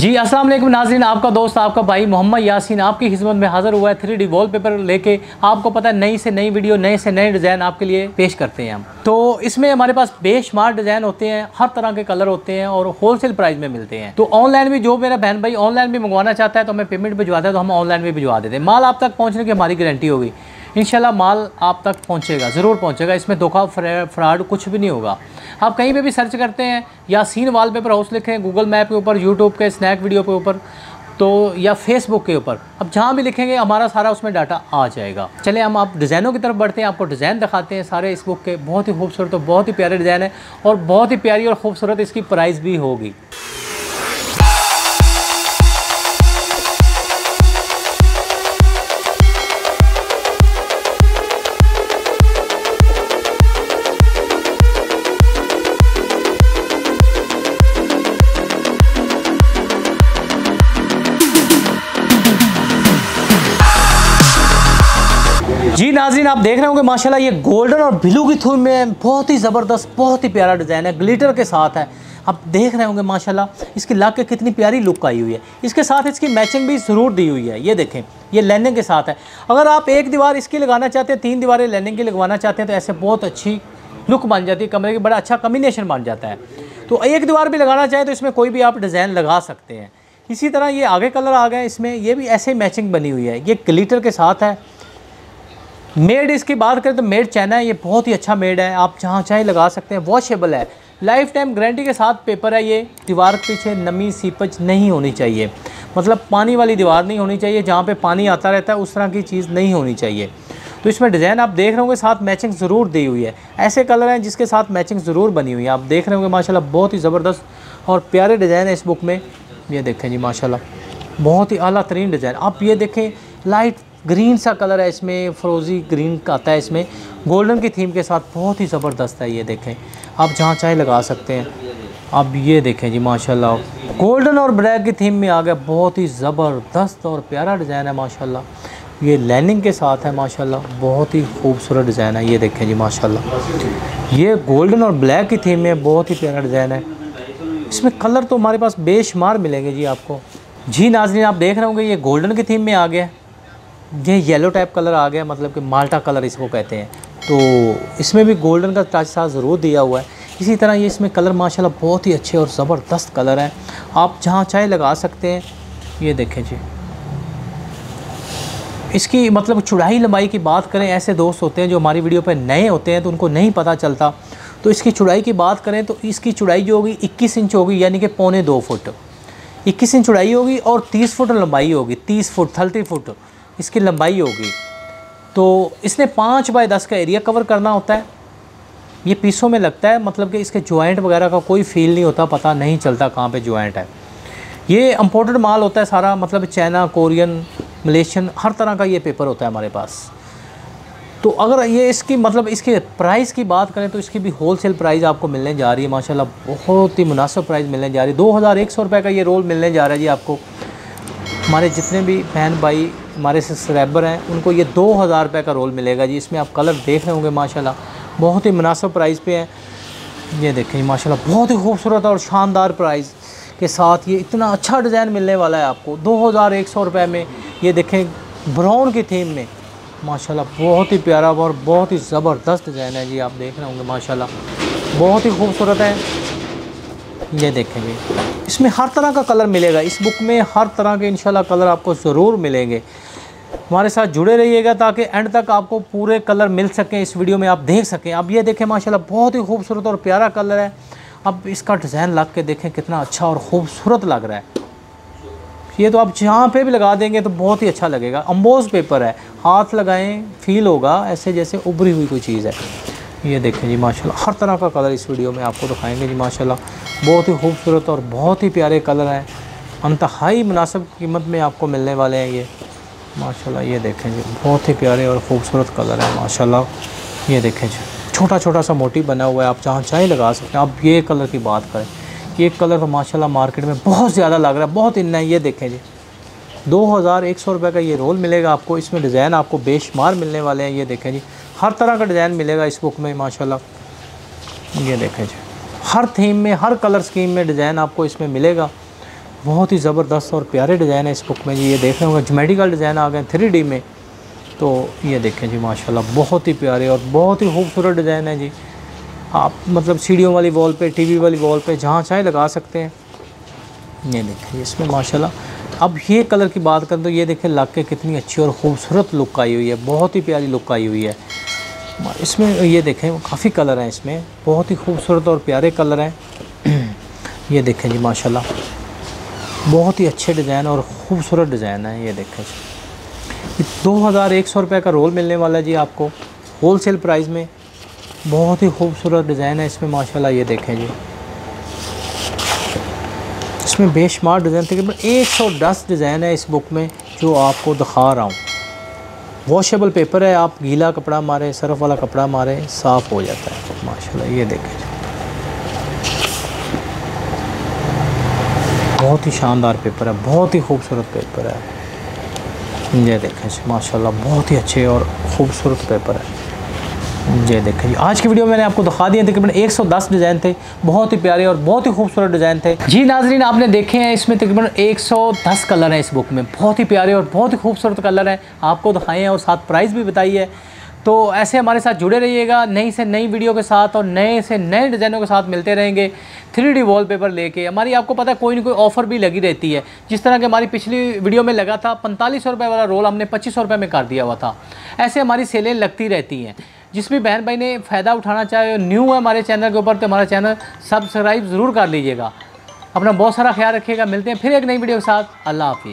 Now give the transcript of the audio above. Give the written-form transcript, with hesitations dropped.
जी अस्सलाम वालेकुम नाज़रीन, आपका दोस्त आपका भाई मोहम्मद यासीन आपकी खिदमत में हाज़िर हुआ है 3D वॉलपेपर लेके। आपको पता है नई से नई वीडियो नए से नए डिज़ाइन आपके लिए पेश करते हैं हम। तो इसमें हमारे पास बेशुमार डिज़ाइन होते हैं, हर तरह के कलर होते हैं और होलसेल प्राइस में मिलते हैं। तो ऑनलाइन भी जो मेरा बहन भाई ऑनलाइन भी मंगवाना चाहता है तो हमें पेमेंट भिजवाता है तो हम ऑनलाइन भी भिजवा देते हैं। माल आप तक पहुँचने की हमारी गारंटी होगी, इंशाल्लाह माल आप तक पहुंचेगा, ज़रूर पहुंचेगा। इसमें धोखा फ्रॉड कुछ भी नहीं होगा। आप कहीं पे भी सर्च करते हैं, यासीन वॉलपेपर हाउस लिखें गूगल मैप के ऊपर, यूट्यूब के स्नैक वीडियो के ऊपर, तो या फेसबुक के ऊपर, अब जहाँ भी लिखेंगे हमारा सारा उसमें डाटा आ जाएगा। चले हम आप डिज़ाइनों की तरफ बढ़ते हैं, आपको डिज़ाइन दिखाते हैं सारे इस बुक के। बहुत ही खूबसूरत और बहुत ही प्यारे डिज़ाइन है और बहुत ही प्यारी और ख़ूबसूरत इसकी प्राइस भी होगी। जी नाज़रीन, आप देख रहे होंगे माशाल्लाह ये गोल्डन और ब्लू की थीम में बहुत ही ज़बरदस्त बहुत ही प्यारा डिज़ाइन है, ग्लिटर के साथ है। आप देख रहे होंगे माशाल्लाह इसकी लाग के कितनी प्यारी लुक आई हुई है। इसके साथ इसकी मैचिंग भी ज़रूर दी हुई है, ये देखें ये लाइनिंग के साथ है। अगर आप एक दीवार इसकी लगाना चाहते हैं, 3 दीवारें लाइनिंग की लगवाना चाहते हैं तो ऐसे बहुत अच्छी लुक बन जाती है, कमरे की बड़ा अच्छा कॉम्बिनेशन बन जाता है। तो एक दीवार भी लगाना चाहें तो इसमें कोई भी आप डिज़ाइन लगा सकते हैं। इसी तरह ये आगे कलर आ गए, इसमें ये भी ऐसे ही मैचिंग बनी हुई है, ये ग्लिटर के साथ है। मेड इसकी बात करें तो मेड चाइना है, ये बहुत ही अच्छा मेड है, आप जहाँ चाहे लगा सकते हैं। वॉशेबल है, लाइफ टाइम गारंटी के साथ पेपर है। ये दीवार के पीछे नमी सीपज नहीं होनी चाहिए, मतलब पानी वाली दीवार नहीं होनी चाहिए, जहाँ पे पानी आता रहता है उस तरह की चीज़ नहीं होनी चाहिए। तो इसमें डिज़ाइन आप देख रहे होंगे साथ मैचिंग ज़रूर दी हुई है, ऐसे कलर हैं जिसके साथ मैचिंग ज़रूर बनी हुई है। आप देख रहे होंगे माशाल्लाह बहुत ही ज़बरदस्त और प्यारे डिज़ाइन है इस बुक में। ये देखें जी माशाल्लाह बहुत ही आला तरीन डिज़ाइन। आप ये देखें लाइट ग्रीन सा कलर है, इसमें फ्रोजी ग्रीन का आता है, इसमें गोल्डन की थीम के साथ बहुत ही ज़बरदस्त है। ये देखें आप जहाँ चाहे लगा सकते हैं। आप ये देखें जी माशाल्लाह गोल्डन और ब्लैक की थीम में आ गया, बहुत ही ज़बरदस्त और प्यारा डिज़ाइन है माशाल्लाह। ये लाइनिंग के साथ है माशाल्लाह, बहुत ही खूबसूरत डिज़ाइन है। ये देखें जी माशाल्लाह ये गोल्डन और ब्लैक की थीम में बहुत ही प्यारा डिज़ाइन है। इसमें कलर तो हमारे पास बेशुमार मिलेंगे जी आपको। जी नाज़रीन, आप देख रहे होंगे ये गोल्डन की थीम में आ गया, ये येलो टाइप कलर आ गया, मतलब कि माल्टा कलर इसको कहते हैं। तो इसमें भी गोल्डन का टच साथ ज़रूर दिया हुआ है। इसी तरह ये इसमें कलर माशाल्लाह बहुत ही अच्छे और ज़बरदस्त कलर हैं, आप जहाँ चाहे लगा सकते हैं। ये देखें जी इसकी मतलब चौड़ाई लंबाई की बात करें, ऐसे दोस्त होते हैं जो हमारी वीडियो पर नए होते हैं तो उनको नहीं पता चलता। तो इसकी चौड़ाई की बात करें तो इसकी चौड़ाई जो होगी 21 इंच होगी, यानी कि 0.25 फुट 21 इंच चौड़ाई होगी और 30 फुट लंबाई होगी, 30 फुट 30 फुट इसकी लंबाई होगी। तो इसने 5 बाय 10 का एरिया कवर करना होता है। ये पीसों में लगता है, मतलब कि इसके जॉइंट वगैरह का कोई फील नहीं होता, पता नहीं चलता कहाँ पे जॉइंट है। ये इम्पोर्टेड माल होता है सारा, मतलब चाइना कोरियन मलेशियन हर तरह का ये पेपर होता है हमारे पास। तो अगर ये इसकी मतलब इसके प्राइस की बात करें तो इसकी भी होलसेल प्राइस आपको मिलने जा रही है माशाल्लाह, बहुत ही मुनासिब प्राइस मिलने जा रही है। 2100 रुपये का ये रोल मिलने जा रहा है जी आपको। हमारे जितने भी बहन भाई हमारे सब्सक्राइबर हैं उनको ये 2000 रुपये का रोल मिलेगा जी। इसमें आप कलर देख रहे होंगे माशाल्लाह बहुत ही मुनासिब प्राइस पे है। ये देखें माशाल्लाह बहुत ही खूबसूरत और शानदार प्राइस के साथ ये इतना अच्छा डिज़ाइन मिलने वाला है आपको 2100 रुपये में। ये देखें ब्राउन की थीम में माशाल्लाह बहुत ही प्यारा और बहुत ही ज़बरदस्त डिज़ाइन है जी। आप देख रहे होंगे माशाल्लाह बहुत ही खूबसूरत है। ये देखेंगे इसमें हर तरह का कलर मिलेगा, इस बुक में हर तरह के इंशाल्लाह कलर आपको ज़रूर मिलेंगे। हमारे साथ जुड़े रहिएगा ताकि एंड तक आपको पूरे कलर मिल सकें, इस वीडियो में आप देख सकें। अब ये देखें माशाल्लाह बहुत ही खूबसूरत और प्यारा कलर है। अब इसका डिज़ाइन लग के देखें कितना अच्छा और ख़ूबसूरत लग रहा है। ये तो आप जहाँ पे भी लगा देंगे तो बहुत ही अच्छा लगेगा। अम्बोज पेपर है, हाथ लगाएँ फील होगा ऐसे जैसे उभरी हुई कोई चीज़ है। ये देखें जी माशाल्लाह हर तरह का कलर इस वीडियो में आपको दिखाएंगे जी माशाल्लाह बहुत ही खूबसूरत और बहुत ही प्यारे कलर हैं, अंतहाई मुनासिब कीमत में आपको मिलने वाले हैं ये माशाल्लाह। ये देखें जी बहुत ही प्यारे और ख़ूबसूरत कलर हैं माशाल्लाह। ये देखें जी छोटा छोटा सा मोटिव बना हुआ है, आप जहाँ चाहे लगा सकते हैं। आप ये कलर की बात करें, ये कलर तो माशाल्लाह मार्केट में बहुत ज़्यादा लग रहा है, बहुत इन है। ये देखें जी 2100 रुपये का ये रोल मिलेगा आपको, इसमें डिज़ाइन आपको बेशुमार मिलने वाले हैं। ये देखें जी हर तरह का डिज़ाइन मिलेगा इस बुक में माशाल्लाह। ये देखें जी हर थीम में हर कलर स्कीम में डिज़ाइन आपको इसमें मिलेगा। बहुत ही ज़बरदस्त और प्यारे डिज़ाइन है इस बुक में जी। ये देख रहे होंगे ज्योमेट्रिकल डिज़ाइन आ गए 3D में, तो ये देखें जी माशाल्लाह बहुत ही प्यारे और बहुत ही खूबसूरत डिज़ाइन है जी। आप मतलब सीढ़ियों वाली वॉल पे, टीवी वाली वॉल पे, जहाँ चाहे लगा सकते हैं। ये देखें इसमें माशाल्लाह। अब ये कलर की बात करें तो ये देखें लाके कितनी अच्छी और ख़ूबसूरत लुक आई हुई है, बहुत ही प्यारी लुक आई हुई है इसमें। ये देखें काफ़ी कलर हैं इसमें, बहुत ही खूबसूरत और प्यारे कलर हैं। ये देखें जी माशाल्लाह बहुत ही अच्छे डिज़ाइन और ख़ूबसूरत डिज़ाइन है। ये देखें 2100 रुपये का रोल मिलने वाला है जी आपको होलसेल प्राइस में। बहुत ही खूबसूरत डिज़ाइन है इसमें माशाल्लाह। ये देखें जी इसमें बेशुमार डिज़ाइन, तकरीबन 110 डिज़ाइन है इस बुक में जो आपको दिखा रहा हूँ। वॉशेबल पेपर है, आप गीला कपड़ा मारे, सरफ वाला कपड़ा मारे, साफ़ हो जाता है माशाल्लाह। ये देखें बहुत ही शानदार पेपर है, बहुत ही खूबसूरत पेपर है। ये देखें माशाल्लाह बहुत ही अच्छे और ख़ूबसूरत पेपर है। ये देखें जी आज की वीडियो मैंने आपको दिखा दिए तकरीबन 110 डिज़ाइन थे, बहुत ही प्यारे और बहुत ही खूबसूरत डिज़ाइन थे जी। नाजरीन आपने देखे हैं इसमें तकरीबन 110 कलर हैं इस बुक में, बहुत ही प्यारे और बहुत ही खूबसूरत कलर हैं आपको दिखाए हैं और साथ प्राइस भी बताई है। तो ऐसे हमारे साथ जुड़े रहिएगा, नई से नई वीडियो के साथ और नए से नए डिज़ाइनों के साथ मिलते रहेंगे 3D वॉलपेपर लेके। हमारी आपको पता है कोई ना कोई ऑफ़र भी लगी रहती है, जिस तरह के हमारी पिछली वीडियो में लगा था 4500 रुपये वाला रोल हमने 2500 रुपये में कर दिया हुआ था। ऐसे हमारी सेलें लगती रहती हैं, जिस भी बहन भाई ने फ़ायदा उठाना चाहे, न्यू है हमारे चैनल के ऊपर तो हमारा चैनल सब्सक्राइब ज़रूर कर लीजिएगा। अपना बहुत सारा ख्याल रखिएगा, मिलते हैं फिर एक नई वीडियो के साथ। अल्लाह हाफिज़।